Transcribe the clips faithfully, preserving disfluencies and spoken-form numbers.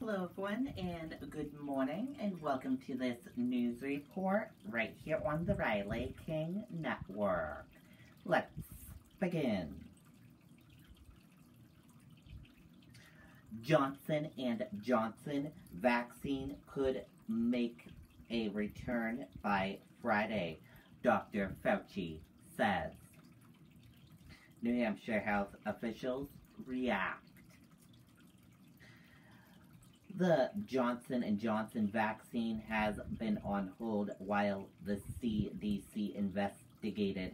Hello everyone, and good morning, and welcome to this news report right here on the Riley King Network. Let's begin. Johnson and Johnson vaccine could make a return by Friday, Doctor Fauci says. New Hampshire health officials react. The Johnson and Johnson vaccine has been on hold while the C D C investigated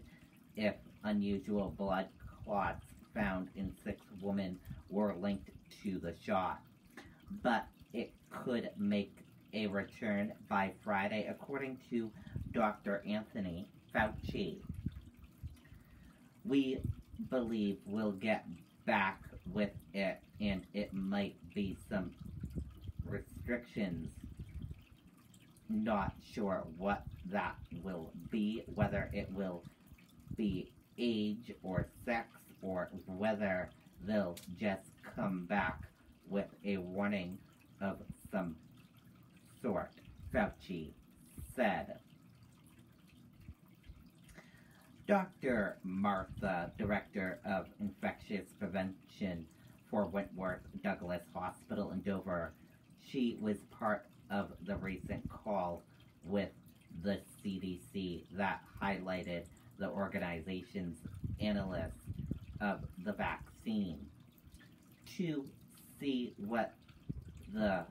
if unusual blood clots found in six women were linked to the shot. But it could make a return by Friday, according to Doctor Anthony Fauci. We believe we'll get back with it, and it might be some restrictions. Not sure what that will be, whether it will be age or sex, or whether they'll just come back with a warning of some sort, Fauci said. Doctor Martha, Director of Infectious Prevention for Wentworth Douglas Hospital in Dover, she was part of the recent call with the C D C that highlighted the organization's analysis of the vaccine to see what the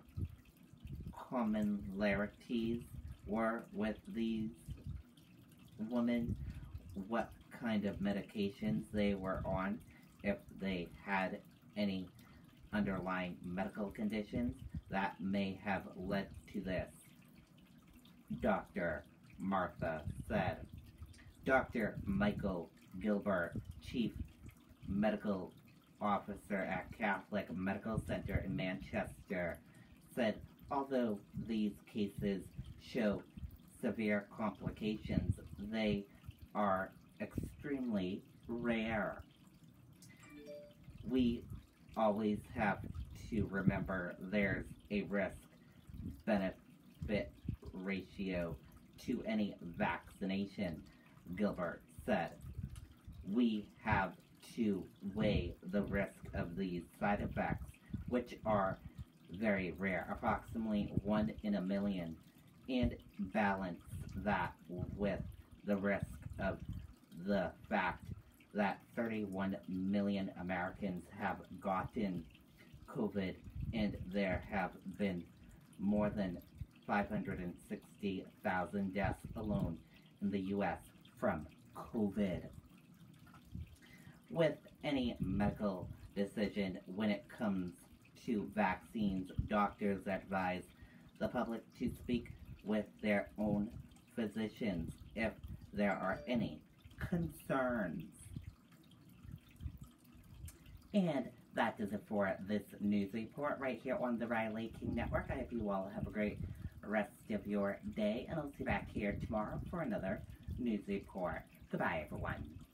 commonalities were with these women, what kind of medications they were on, if they had any underlying medical conditions that may have led to this, Doctor Martha said. Doctor Michael Gilbert, Chief Medical Officer at Catholic Medical Center in Manchester, said although these cases show severe complications, they are extremely rare. We always have to remember there's a risk-benefit ratio to any vaccination, Gilbert said. We have to weigh the risk of these side effects, which are very rare, approximately one in a million, and balance that with the risk of the fact that thirty-one million Americans have gotten COVID, and there have been more than five hundred sixty thousand deaths alone in the U S from COVID. With any medical decision when it comes to vaccines, doctors advise the public to speak with their own physicians if there are any concerns. And that does it for this news report right here on the Riley King Network. I hope you all have a great rest of your day, and I'll see you back here tomorrow for another news report. Goodbye, everyone.